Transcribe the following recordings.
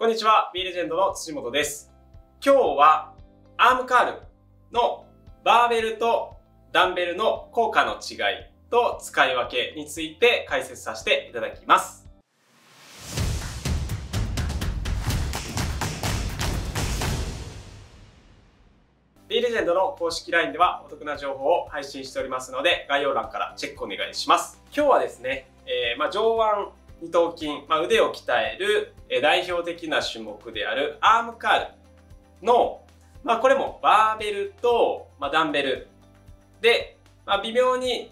こんにちは、B レジェンドの土本です。今日はアームカールのバーベルとダンベルの効果の違いと使い分けについて解説させていただきます。B レジェンドの公式 LINE ではお得な情報を配信しておりますので、概要欄からチェックお願いします。今日はですね、上腕二頭筋、腕を鍛える代表的な種目であるアームカールの、これもバーベルとダンベルで、微妙に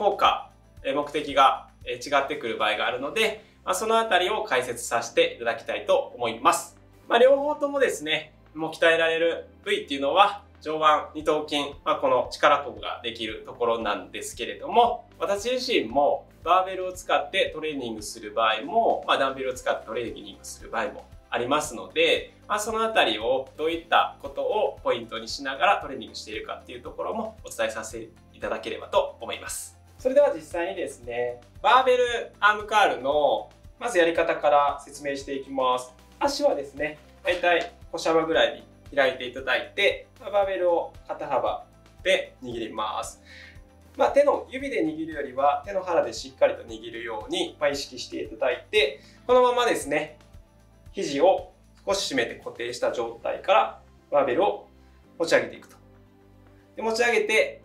効果、目的が違ってくる場合があるので、そのあたりを解説させていただきたいと思います。両方ともですね、鍛えられる部位っていうのは、上腕二頭筋、この力こぶができるところなんですけれども、私自身もバーベルを使ってトレーニングする場合も、ダンベルを使ってトレーニングする場合もありますので、そのあたりをどういったことをポイントにしながらトレーニングしているかっていうところもお伝えさせていただければと思います。それでは実際にですね、バーベルアームカールのまずやり方から説明していきます。足はですね、だいたい腰幅ぐらいに開いていただいて、バーベルを肩幅で握ります。手の指で握るよりは手の腹でしっかりと握るように意識していただいて、このままですね、肘を少し締めて固定した状態からバーベルを持ち上げていくと。で、持ち上げて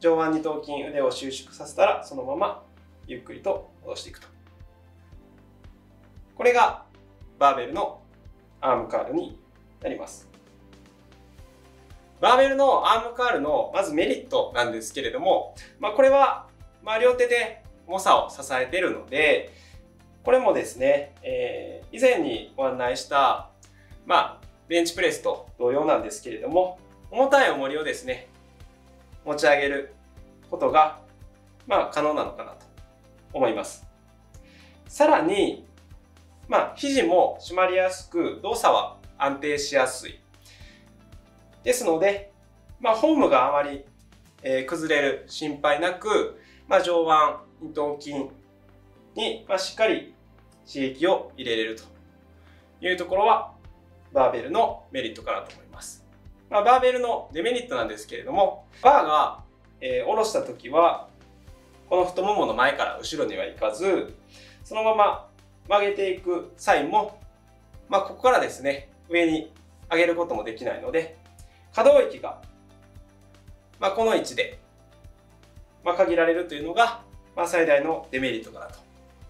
上腕二頭筋、腕を収縮させたらそのままゆっくりと戻していくと。これがバーベルのアームカールになります。バーベルのアームカールのまずメリットなんですけれども、これは両手で重さを支えているので、これもですね、以前にご案内した、ベンチプレスと同様なんですけれども、重たい重りをですね、持ち上げることが、可能なのかなと思います。さらに、肘も締まりやすく、動作は安定しやすい。ですので、フォームがあまり、崩れる心配なく、上腕二頭筋に、しっかり刺激を入れれるというところはバーベルのメリットかなと思います。バーベルのデメリットなんですけれども、バーが、下ろした時はこの太ももの前から後ろにはいかず、そのまま曲げていく際も、ここからですね、上に上げることもできないので、可動域が、この位置で、限られるというのが、最大のデメリットかなと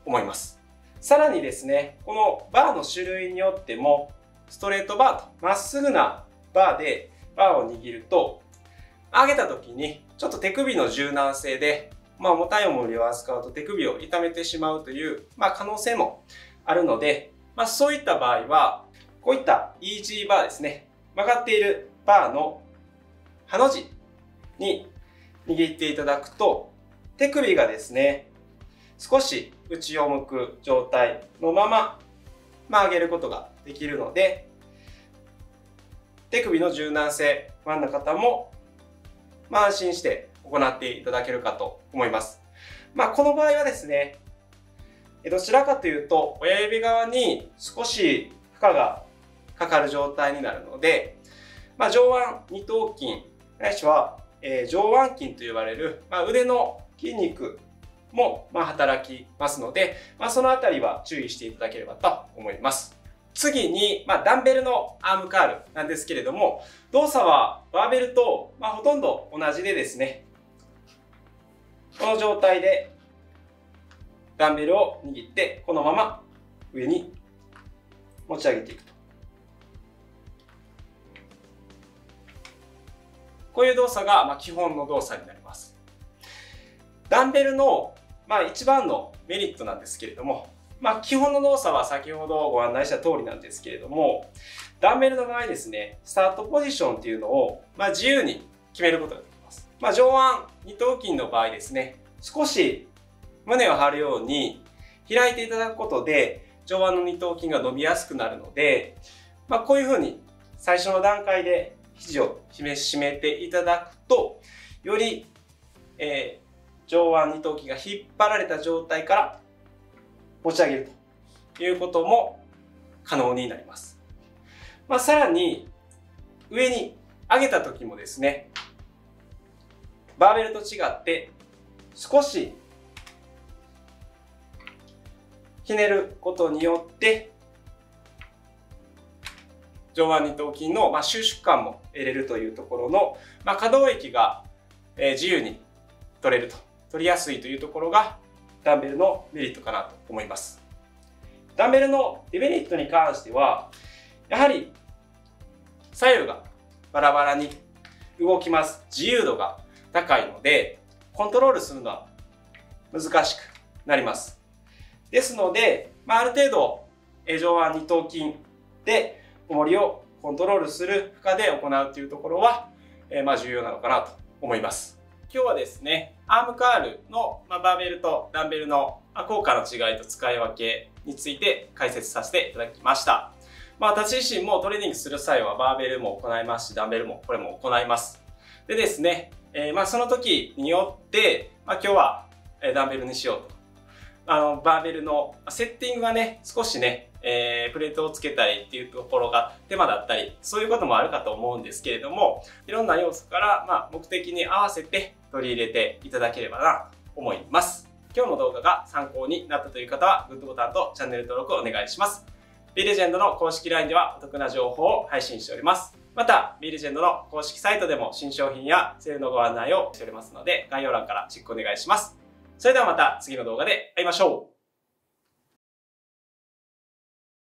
思います。さらにですね、このバーの種類によっても、ストレートバーとまっすぐなバーでバーを握ると、上げた時にちょっと手首の柔軟性で、重たい重りを扱うと手首を痛めてしまうという、可能性もあるので、そういった場合は、こういったイージーバーですね、曲がっているバーのハの字に握っていただくと、手首がですね、少し内を向く状態のまま、上げることができるので、手首の柔軟性不安な方も、安心して行っていただけるかと思います。この場合はですね、どちらかというと親指側に少し負荷がかかる状態になるので、上腕二頭筋、ないしは、上腕筋と呼ばれる、腕の筋肉も、働きますので、そのあたりは注意していただければと思います。次に、ダンベルのアームカールなんですけれども、動作はバーベルと、ほとんど同じでですね、この状態でダンベルを握って、このまま上に持ち上げていくと。こういう動作が基本の動作になります。ダンベルの一番のメリットなんですけれども、基本の動作は先ほどご案内した通りなんですけれども、ダンベルの場合ですね、スタートポジションっていうのを自由に決めることができます。上腕二頭筋の場合ですね、少し胸を張るように開いていただくことで、上腕の二頭筋が伸びやすくなるので、こういうふうに最初の段階で肘を締めていただくと、より、上腕二頭筋が引っ張られた状態から持ち上げるということも可能になります。さらに上に上げた時もですね、バーベルと違って少しひねることによって上腕二頭筋の収縮感も得れるというところの、可動域が自由に取れると、取りやすいというところがダンベルのメリットかなと思います。ダンベルのデメリットに関しては、やはり左右がバラバラに動きます。自由度が高いのでコントロールするのは難しくなります。ですので、ある程度上腕二頭筋で重りをコントロールする負荷で行うというところは、重要なのかなと思います。今日はですね、アームカールのバーベルとダンベルの効果の違いと使い分けについて解説させていただきました。私自身もトレーニングする際はバーベルも行いますし、ダンベルもこれも行います。でですね、その時によって、今日はダンベルにしようと、バーベルのセッティングがね、少しね、プレートをつけたりっていうところが手間だったり、そういうこともあるかと思うんですけれども、いろんな要素から、目的に合わせて取り入れていただければなと思います。今日の動画が参考になったという方はグッドボタンとチャンネル登録をお願いします。 B レジェンドの公式 LINE ではお得な情報を配信しております。また B レジェンドの公式サイトでも新商品やセールのご案内をしておりますので、概要欄からチェックお願いします。それではまた次の動画で会いましょう。